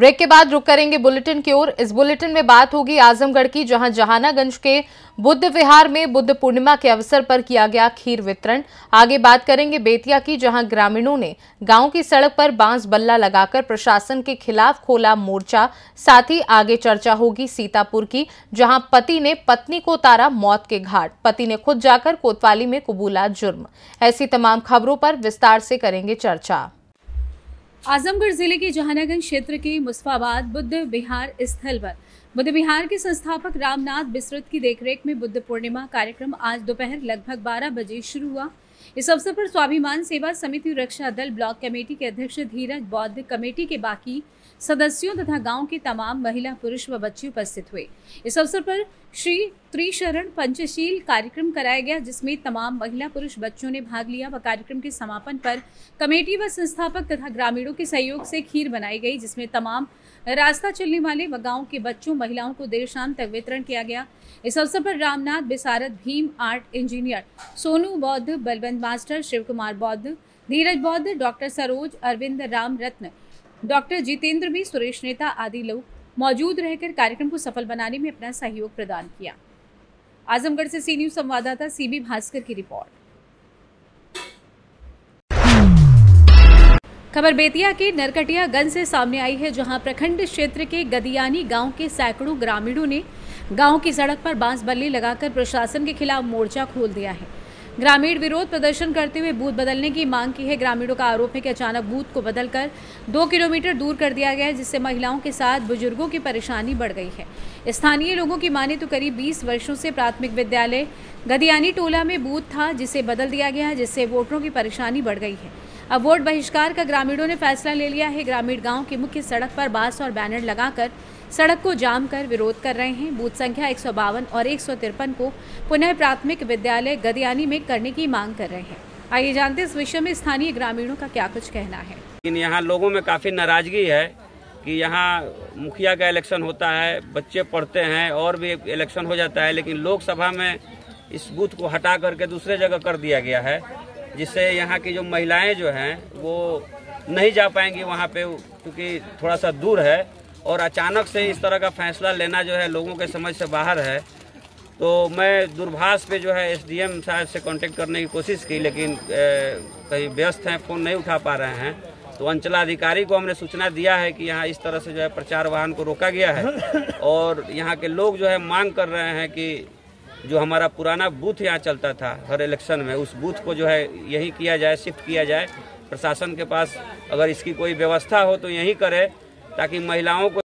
Break के बाद रुक करेंगे बुलेटिन की ओर। इस बुलेटिन में बात होगी आजमगढ़ की, जहां जहानागंज के बुद्ध विहार में बुद्ध पूर्णिमा के अवसर पर किया गया खीर वितरण। आगे बात करेंगे बेतिया की, जहां ग्रामीणों ने गांव की सड़क पर बांस बल्ला लगाकर प्रशासन के खिलाफ खोला मोर्चा। साथ ही आगे चर्चा होगी सीतापुर की, जहां पति ने पत्नी को उतारा मौत के घाट, पति ने खुद जाकर कोतवाली में कबूला जुर्म। ऐसी तमाम खबरों पर विस्तार से करेंगे चर्चा। आजमगढ़ जिले के जहानागंज क्षेत्र के मुस्फाबाद बुद्ध विहार स्थल पर बुद्ध विहार के संस्थापक रामनाथ बिसरत की देखरेख में बुद्ध पूर्णिमा कार्यक्रम आज दोपहर लगभग 12 बजे शुरू हुआ। इस अवसर पर स्वाभिमान सेवा समिति, रक्षा दल, ब्लॉक कमेटी के अध्यक्ष धीरज बौद्ध, कमेटी के बाकी सदस्यों तथा गांव के तमाम महिला, पुरुष व बच्चे उपस्थित हुए। इस अवसर पर श्री त्रिशरण पंचशील कार्यक्रम कराया गया, जिसमें तमाम महिला, पुरुष, बच्चों ने भाग लिया व कार्यक्रम के समापन पर कमेटी व संस्थापक तथा ग्रामीणों के सहयोग से खीर बनाई गई, जिसमें तमाम रास्ता चलने वाले व गाँव के बच्चों, महिलाओं को देर शाम तक वितरण किया गया। इस अवसर पर रामनाथ बिसरत, भीम आर्ट इंजीनियर, सोनू बौद्ध, बलवंत मास्टर, शिव कुमार बौद्ध, धीरज बौद्ध, डॉक्टर सरोज, अरविंद राम रत्न, डॉक्टर जितेंद्र भी, सुरेश नेता आदि लोग मौजूद रहकर कार्यक्रम को सफल बनाने में अपना सहयोग प्रदान किया। आजमगढ़ से सी न्यूज़ संवाददाता सी बी भास्कर की रिपोर्ट। खबर बेतिया के नरकटियागंज से सामने आई है, जहां प्रखंड क्षेत्र के गदियानी गांव के सैकड़ों ग्रामीणों ने गांव की सड़क पर बांस बल्ले लगाकर प्रशासन के खिलाफ मोर्चा खोल दिया है। ग्रामीण विरोध प्रदर्शन करते हुए बूथ बदलने की मांग की है। ग्रामीणों का आरोप है कि अचानक बूथ को बदलकर 2 किलोमीटर दूर कर दिया गया है, जिससे महिलाओं के साथ बुजुर्गों की परेशानी बढ़ गई है। स्थानीय लोगों की माने तो करीब 20 वर्षों से प्राथमिक विद्यालय गदियानी टोला में बूथ था, जिसे बदल दिया गया है, जिससे वोटरों की परेशानी बढ़ गई है। अब वोट बहिष्कार का ग्रामीणों ने फैसला ले लिया है। ग्रामीण गांव की मुख्य सड़क पर बांस और बैनर लगाकर सड़क को जाम कर विरोध कर रहे हैं। बूथ संख्या 152 और 153 को पुनः प्राथमिक विद्यालय गदियानी में करने की मांग कर रहे हैं। आइए जानते हैं इस विषय में स्थानीय ग्रामीणों का क्या कुछ कहना है। लेकिन यहाँ लोगों में काफी नाराजगी है कि यहाँ मुखिया का इलेक्शन होता है, बच्चे पढ़ते हैं और भी इलेक्शन हो जाता है, लेकिन लोकसभा में इस बूथ को हटा करके दूसरे जगह कर दिया गया है, जिससे यहाँ की जो महिलाएं जो हैं वो नहीं जा पाएंगी वहाँ पे, क्योंकि थोड़ा सा दूर है। और अचानक से इस तरह का फैसला लेना जो है लोगों के समझ से बाहर है। तो मैं दूरभाष पे जो है एसडीएम साहब से कांटेक्ट करने की कोशिश की, लेकिन कहीं व्यस्त हैं, फ़ोन नहीं उठा पा रहे हैं। तो अंचलाधिकारी को हमने सूचना दिया है कि यहाँ इस तरह से जो है प्रचार वाहन को रोका गया है, और यहाँ के लोग जो है मांग कर रहे हैं कि जो हमारा पुराना बूथ यहाँ चलता था हर इलेक्शन में, उस बूथ को जो है यही किया जाए, शिफ्ट किया जाए। प्रशासन के पास अगर इसकी कोई व्यवस्था हो तो यही करे, ताकि महिलाओं को।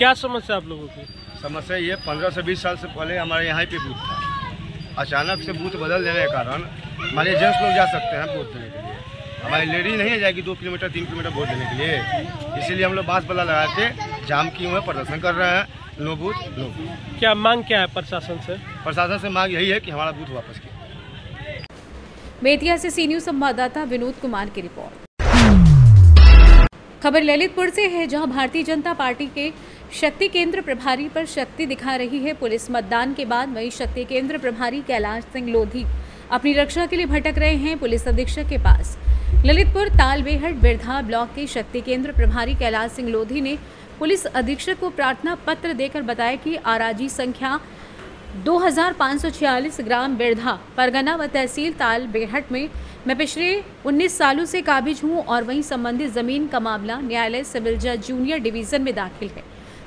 क्या समस्या आप लोगों की? समस्या ये 15 से 20 साल से पहले हमारे यहाँ पे बूथ था, अचानक से बूथ बदल देने के कारण हमारे जेंट्स लोग जा सकते हैं वोट देने के लिए, हमारी लेडीज नहीं जाएगी 2 किलोमीटर 3 किलोमीटर वोट देने के लिए। इसीलिए हम लोग बांस बल्ला लगा के जाम किए हुए प्रदर्शन कर रहे हैं। No booth no. क्या मांग क्या है प्रशासन से? प्रशासन से मांग यही है कि हमारा बूथ वापस किया। बेतिया से सी न्यूज़ संवाददाता विनोद कुमार की रिपोर्ट। खबर ललितपुर से है, जहां भारतीय जनता पार्टी के शक्ति केंद्र प्रभारी पर शक्ति दिखा रही है पुलिस। मतदान के बाद वही शक्ति केंद्र प्रभारी कैलाश सिंह लोधी अपनी रक्षा के लिए भटक रहे हैं पुलिस अधीक्षक के पास। ललितपुर तालबेहट बिरधा ब्लॉक के शक्ति केंद्र प्रभारी कैलाश सिंह लोधी ने पुलिस अधीक्षक को प्रार्थना पत्र देकर बताया कि आरजी संख्या 2546 ग्राम बिरधा, परगना व तहसील तालबेहट में मैं पिछले 19 सालों से काबिज हूं और वहीं संबंधित ज़मीन का मामला न्यायालय सिविल जज जूनियर डिवीज़न में दाखिल है।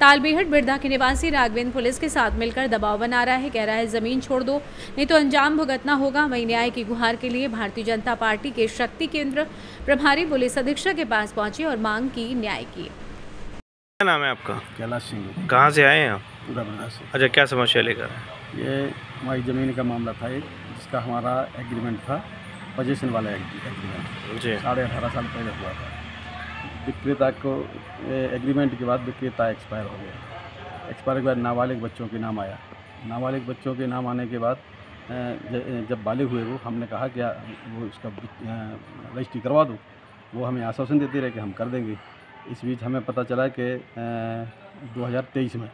तालबेहट बिरधा के निवासी राघवेंद्र पुलिस के साथ मिलकर दबाव बना रहा है, कह रहा है ज़मीन छोड़ दो नहीं तो अंजाम भुगतना होगा। वहीं न्याय की गुहार के लिए भारतीय जनता पार्टी के शक्ति केंद्र प्रभारी पुलिस अधीक्षक के पास पहुंचे और मांग की न्याय की। क्या नाम है आपका? कैलाश सिंह। कहाँ से आए हैं आप? पूरा बिरधा से। अच्छा, क्या समस्या लेकर? ये हमारी ज़मीन का मामला था एक, जिसका हमारा एग्रीमेंट था, पोजेशन वाला एग्रीमेंट जी, 18.5 साल पहले हुआ था। विक्रेता को एग्रीमेंट के बाद विक्रेता एक्सपायर हो गया। एक्सपायर के बाद नाबालिग बच्चों के नाम आया। नाबालिग बच्चों के नाम आने के बाद जब बालिग हुए वो, हमने कहा कि वो उसका रजिस्ट्री करवा दो। वो हमें आश्वासन देते रहे कि हम कर देंगे। इस बीच हमें पता चला कि 2023 में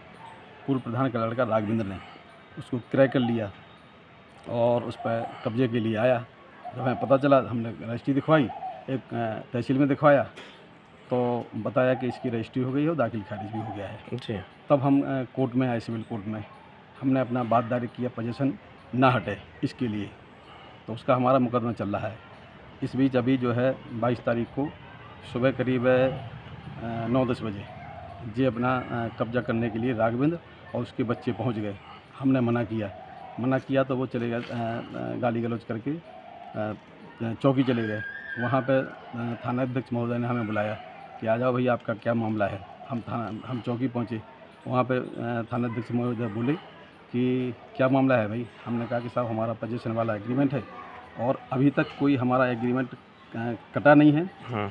पूर्व प्रधान का लड़का राघवेंद्र ने उसको क्रय कर लिया और उस पर कब्जे के लिए आया। जब हमें पता चला हमने रजिस्ट्री दिखवाई, एक तहसील में दिखवाया, तो बताया कि इसकी रजिस्ट्री हो गई है और दाखिल खारिज भी हो गया है जी। तब हम कोर्ट में आए, सिविल कोर्ट में हमने अपना बात दायर किया, पोजीशन ना हटे इसके लिए, तो उसका हमारा मुकदमा चल रहा है। इस बीच अभी जो है 22 तारीख को सुबह करीब 9-10 बजे ये अपना कब्जा करने के लिए राघवेंद्र और उसके बच्चे पहुंच गए। हमने मना किया तो वो चले गए, गाली गलौज करके चौकी चले गए। वहाँ पर थानाध्यक्ष महोदय ने हमें बुलाया कि आ जाओ भैया, आपका क्या मामला है। हम चौकी पहुँचे, वहाँ पर थानाध्यक्ष महोदय बोले कि क्या मामला है भाई। हमने कहा कि साहब हमारा पोजीशन वाला एग्रीमेंट है और अभी तक कोई हमारा एग्रीमेंट कटा नहीं है,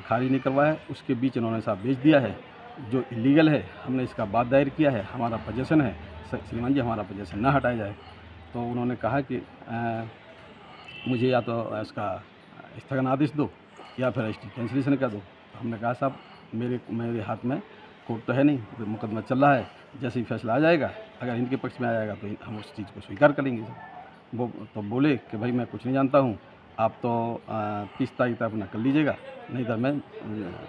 खारिज नहीं करवा है। उसके बीच इन्होंने साहब बेच दिया है जो इलीगल है। हमने इसका बात दायर किया है, हमारा पोजीशन है श्रीमान जी, हमारा पोजीशन ना हटाया जाए। तो उन्होंने कहा कि मुझे या तो इसका स्थगन आदेश दो या फिर रजिस्ट्री कैंसिलेशन कर दो। हमने कहा साहब मेरे हाथ में कोर्ट तो है नहीं, तो मुकदमा चल रहा है, जैसे ही फैसला आ जाएगा, अगर इनके पक्ष में आ जाएगा तो हम उस चीज़ को स्वीकार करेंगे। वो तो बोले कि भाई मैं कुछ नहीं जानता हूँ, आप तो 30 तारीख तक अपना कर लीजिएगा, नहीं तो मैं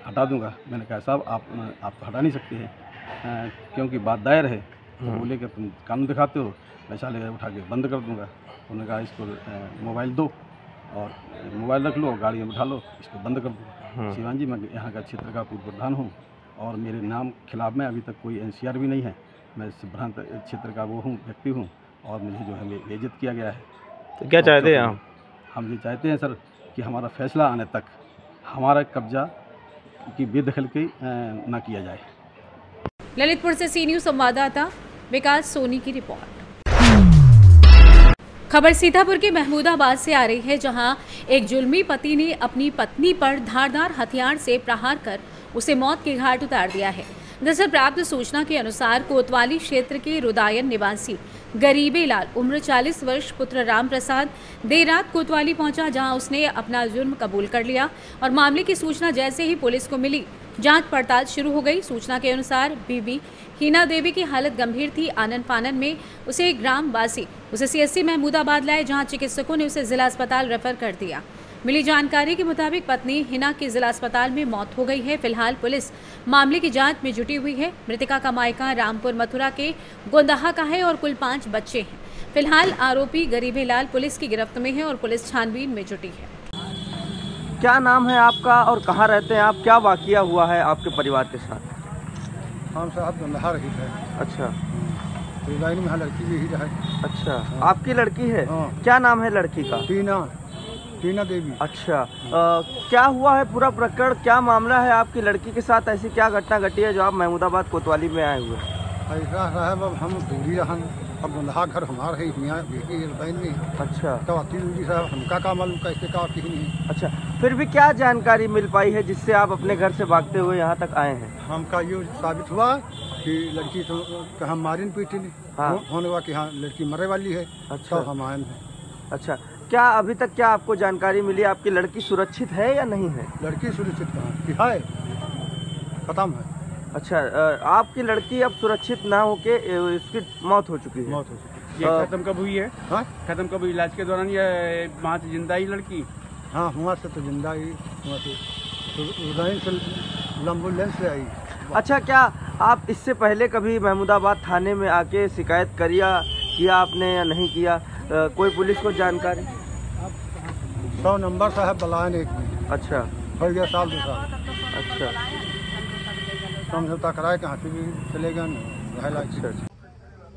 हटा दूँगा। मैंने कहा साहब आप तो हटा नहीं सकते हैं क्योंकि बात दायर है। तो बोले कि तुम कानून दिखाते हो, मैं साले उठा के बंद कर दूँगा। उन्होंने कहा इसको मोबाइल दो और मोबाइल रख लो, गाड़ी में उठा लो, इसको बंद कर दो। शिवान जी मैं यहाँ का क्षेत्र का पूर्व प्रधान हूँ और मेरे नाम खिलाफ़ में अभी तक कोई एनसीआर भी नहीं है। मैं इस भ्रांत क्षेत्र का वो हूँ, व्यक्ति हूँ और मुझे जो है बेइज्जत किया गया है। तो क्या चाहते हैं हम ये चाहते हैं सर कि हमारा फैसला आने तक हमारा कब्जा की बेदखल की ना किया जाए। ललितपुर से सी न्यूज़ संवाददाता विकास सोनी की रिपोर्ट। खबर सीतापुर के महमूदाबाद से आ रही है, जहां एक जुल्मी पति ने अपनी पत्नी पर धारदार हथियार से प्रहार कर उसे मौत के घाट उतार दिया है। दरअसल प्राप्त सूचना के अनुसार कोतवाली क्षेत्र के रुदायन निवासी गरीबे लाल उम्र 40 वर्ष पुत्र राम प्रसाद देर रात कोतवाली पहुंचा, जहां उसने अपना जुर्म कबूल कर लिया और मामले की सूचना जैसे ही पुलिस को मिली जांच पड़ताल शुरू हो गई। सूचना के अनुसार बीबी हीना देवी की हालत गंभीर थी। आनन फानन में उसे ग्रामवासी उसे CSC महमूदाबाद लाए, जहां चिकित्सकों ने उसे जिला अस्पताल रेफर कर दिया। मिली जानकारी के मुताबिक पत्नी हिना की जिला अस्पताल में मौत हो गई है। फिलहाल पुलिस मामले की जांच में जुटी हुई है। मृतका का मायका रामपुर मथुरा के गोंदाहा का है और कुल 5 बच्चे हैं। फिलहाल आरोपी गरीबे लाल पुलिस की गिरफ्त में है और पुलिस छानबीन में जुटी है। क्या नाम है आपका और कहाँ रहते हैं आप? क्या वाकया हुआ है आपके परिवार के साथ? हम साहब गोंदाहा रही है। अच्छा, में लड़की भी है। अच्छा, आपकी लड़की है? क्या नाम है लड़की का? टीना देवी। अच्छा, क्या हुआ है पूरा प्रकरण, क्या मामला है आपकी लड़की के साथ? ऐसी क्या घटना घटी है जो आप महमूदाबाद कोतवाली में आए हुए? ऐसा साहब अब हम दूरी रहन, अब गोंदाहा घर हमारा है, हियाँ बेटी बहन नहीं। अच्छा, तो अति दूरी साहब हमका का मालूम कैसे का कहीं नहीं। अच्छा, फिर भी क्या जानकारी मिल पाई है जिससे आप अपने घर से भागते हुए यहाँ तक आए हैं? हमका ये साबित हुआ कि लड़की तो हम मारिन पीटी नहीं होने वाला कि हाँ लड़की मरे वाली है। अच्छा, हम आए हैं। अच्छा, क्या अभी तक क्या आपको जानकारी मिली आपकी लड़की सुरक्षित है या नहीं है? लड़की सुरक्षित कहाँ है, खत्म है। अच्छा, आपकी लड़की अब सुरक्षित ना होके इसकी मौत हो चुकी है? मौत हो चुकी है। ये खत्म कब हुई है? हाँ, खत्म कब हुई? इलाज के दौरान या वहाँ से जिंदा ही लड़की? हाँ, वहाँ से तो जिंदा ही, वहाँ से एम्बुलेंस से आई। अच्छा, क्या आप इससे पहले कभी महमूदाबाद थाने में आके शिकायत किया आपने या नहीं किया? कोई पुलिस को जानकारी? 100 नंबर साहब बलायन एक में। अच्छा, हो गया साल 2 साल। अच्छा, समझौता कराए कहाँ से भी चलेगा नहीं।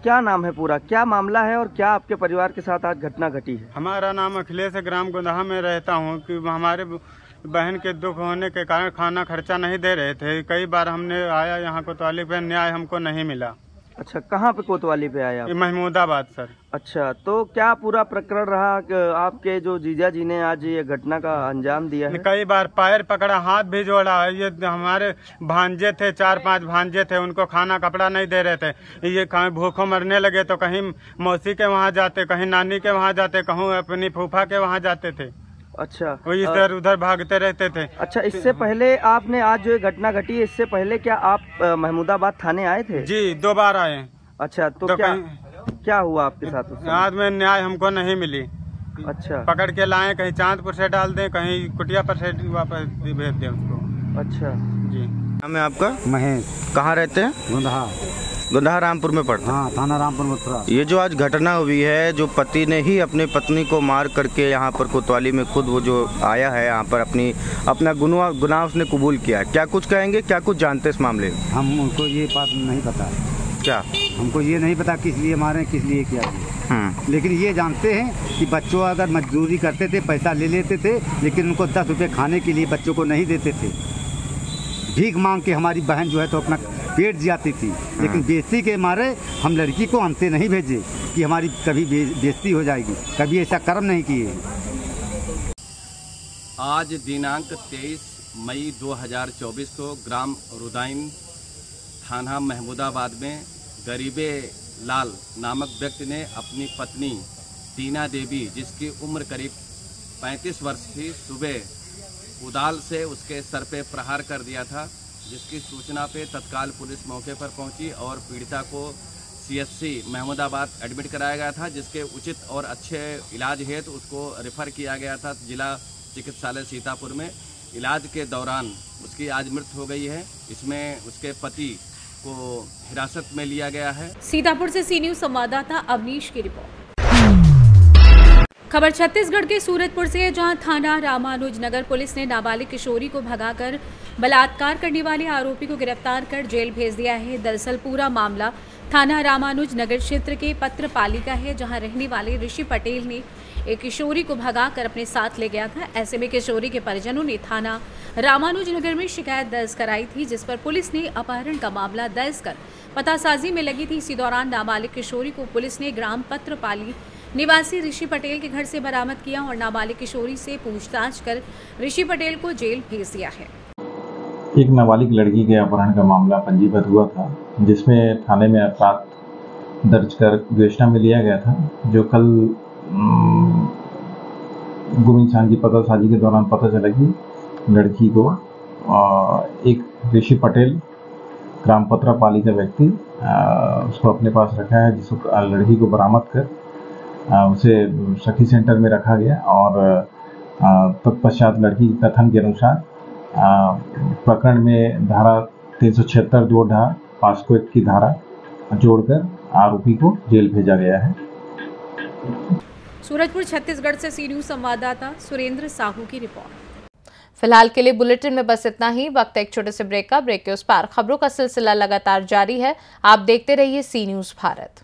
क्या नाम है पूरा, क्या मामला है और क्या आपके परिवार के साथ आज घटना घटी है? हमारा नाम अखिलेश है, ग्राम गोंदाहा में रहता हूँ। कि हमारे बहन के दुख होने के कारण खाना खर्चा नहीं दे रहे थे। कई बार हमने आया यहाँ कोतवाली पे, न्याय हमको नहीं मिला। अच्छा, कहाँ पे कोतवाली पे आया? महमूदाबाद सर। अच्छा, तो क्या पूरा प्रकरण रहा? आपके जो जीजा जी ने आज ये घटना का अंजाम दिया है? कई बार पैर पकड़ा, हाथ भी जोड़ा। ये हमारे भांजे थे, 4-5 भांजे थे, उनको खाना कपड़ा नहीं दे रहे थे। ये भूखों मरने लगे तो कहीं मौसी के वहाँ जाते, कहीं नानी के वहाँ जाते, कहीं अपनी फूफा के वहाँ जाते थे। अच्छा, वही इधर उधर भागते रहते थे। अच्छा, इससे पहले आपने आज जो घटना घटी, इससे पहले क्या आप महमूदाबाद थाने आए थे? जी, 2 बार आए। अच्छा, तो क्या हुआ आपके साथ? आज में न्याय हमको नहीं मिली। अच्छा, पकड़ के लाए, कहीं चांदपुर से डाल दें, कहीं कुटिया पर से वापस भेज दें उसको। अच्छा, जी। नाम है आपका? महेश। कहाँ रहते हैं? गोंदाहा। गोंदाहा रामपुर में पड़ता है? हाँ, थाना रामपुर मथुरा। ये जो आज घटना हुई है, जो पति ने ही अपने पत्नी को मार करके यहाँ पर कोतवाली में खुद वो जो आया है यहाँ पर अपना गुनाह उसने कबूल किया है, क्या कुछ कहेंगे, क्या कुछ जानते इस मामले में? हम उनको ये बात नहीं पता। क्या हमको ये नहीं पता किस लिए मारे, किस लिए किया गया, लेकिन ये जानते हैं कि बच्चों अगर मजदूरी करते थे, पैसा ले लेते थे, लेकिन उनको 10 रुपये खाने के लिए बच्चों को नहीं देते थे। भीख मांग के हमारी बहन जो है तो अपना पेट जाती थी, लेकिन बेइज्जती के मारे हम लड़की को हमसे नहीं भेजे कि हमारी कभी बेइज्जती हो जाएगी, कभी ऐसा कर्म नहीं किए। आज दिनांक 23 मई 2024 को ग्राम रुदाइन थाना महमूदाबाद में गरीबे लाल नामक व्यक्ति ने अपनी पत्नी हीना देवी, जिसकी उम्र करीब 35 वर्ष थी, सुबह कुदाल से उसके सर पे प्रहार कर दिया था, जिसकी सूचना पे तत्काल पुलिस मौके पर पहुंची और पीड़िता को सीएचसी महमूदाबाद एडमिट कराया गया था, जिसके उचित और अच्छे इलाज हेतु उसको रेफर किया गया था जिला चिकित्सालय सीतापुर में। इलाज के दौरान उसकी आज मृत्यु हो गई है। इसमें उसके पति को हिरासत में लिया गया है। सीतापुर से सी न्यूज़ संवाददाता अवनीश की रिपोर्ट। खबर छत्तीसगढ़ के सूरजपुर से है, जहां थाना रामानुज नगर पुलिस ने नाबालिग किशोरी को भगाकर बलात्कार करने वाले आरोपी को गिरफ्तार कर जेल भेज दिया है। दरअसल पूरा मामला थाना रामानुज नगर क्षेत्र के पत्रपाली का है, जहां रहने वाले ऋषि पटेल ने एक किशोरी को भगाकर अपने साथ ले गया था। ऐसे में किशोरी के परिजनों ने थाना रामानुज नगर में शिकायत दर्ज कराई थी, जिस पर पुलिस ने अपहरण का मामला दर्ज कर पतासाजी में लगी थी। इसी दौरान नाबालिग किशोरी को पुलिस ने ग्राम पत्रपाली निवासी ऋषि पटेल के घर से बरामद किया और नाबालिग किशोरी से पूछताछ कर ऋषि पटेल को जेल भेज दिया है। एक नाबालिग लड़की के अपहरण का मामला पंजीबद्ध हुआ था, जिसमें थाने में अपराध दर्ज कर विवेचना में लिया गया था, जो कल गुमिंसान की पतासाजी के दौरान पता चला कि लड़की को एक ऋषि पटेल ग्राम पत्रापाली का व्यक्ति उसको अपने पास रखा है, जिसको लड़की को बरामद कर उसे सखी सेंटर में रखा गया और तत्पश्चात लड़की के कथन के अनुसार प्रकरण में धारा 376 जोड़ा पास्को एक्ट की धारा जोड़कर आरोपी को जेल भेजा गया है। सूरजपुर छत्तीसगढ़ से सी न्यूज़ संवाददाता सुरेंद्र साहू की रिपोर्ट। फिलहाल के लिए बुलेटिन में बस इतना ही। वक्त एक छोटे से ब्रेक का। ब्रेक के उस पार खबरों का सिलसिला लगातार जारी है। आप देखते रहिए सी न्यूज़ भारत।